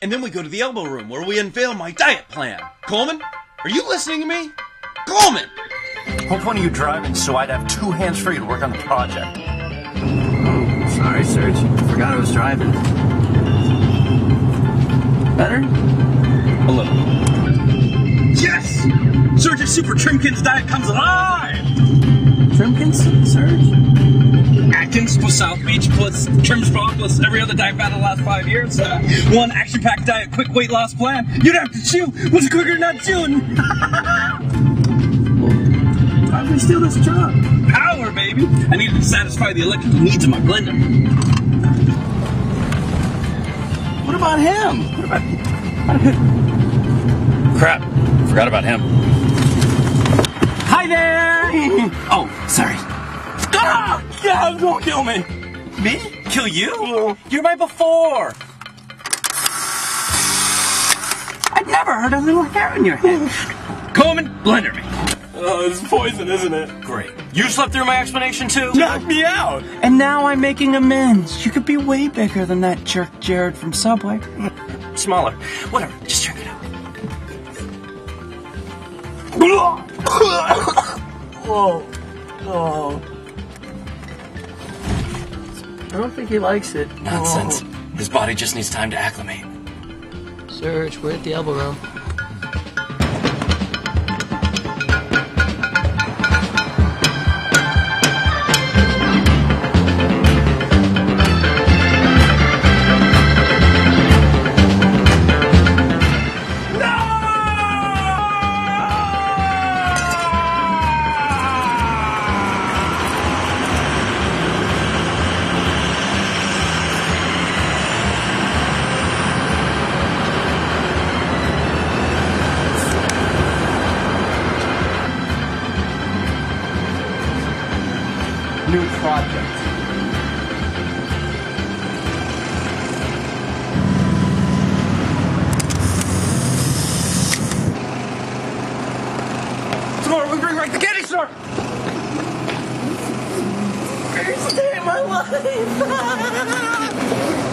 And then we go to the Elbo Room, where we unveil my diet plan. Coleman, are you listening to me? Coleman! Hope one of you driving so I'd have two hands free to work on the project. Oh, sorry, Serge. Forgot I was driving. Better? A little. Yes! Serge's Super Trimkins diet comes alive! Trimkins? Serge? Atkins plus South Beach plus Trim's Ball plus every other diet battle the last 5 years. One action-packed diet, quick weight loss plan. You'd have to chew. What's quicker than not chewing? How can I steal this job? Power, baby! I need to satisfy the electrical needs of my blender. What about him? What about him? Crap, forgot about him. Hi there! Oh, sorry. Ah! Yeah, don't kill me! Me? Kill you? Oh. You're my before! I've never heard a little hair in your head. Coleman, blender me. Oh, it's poison, isn't it? Great. You slept through my explanation, too? Knock me out! And now I'm making amends. You could be way bigger than that jerk Jared from Subway. Smaller. Whatever, just check it out. Whoa. Oh. I don't think he likes it. Nonsense. Oh. His body just needs time to acclimate. Serge, we're at the Elbo Room. New project. Tomorrow we bring back the candy store! Greatest day of my life!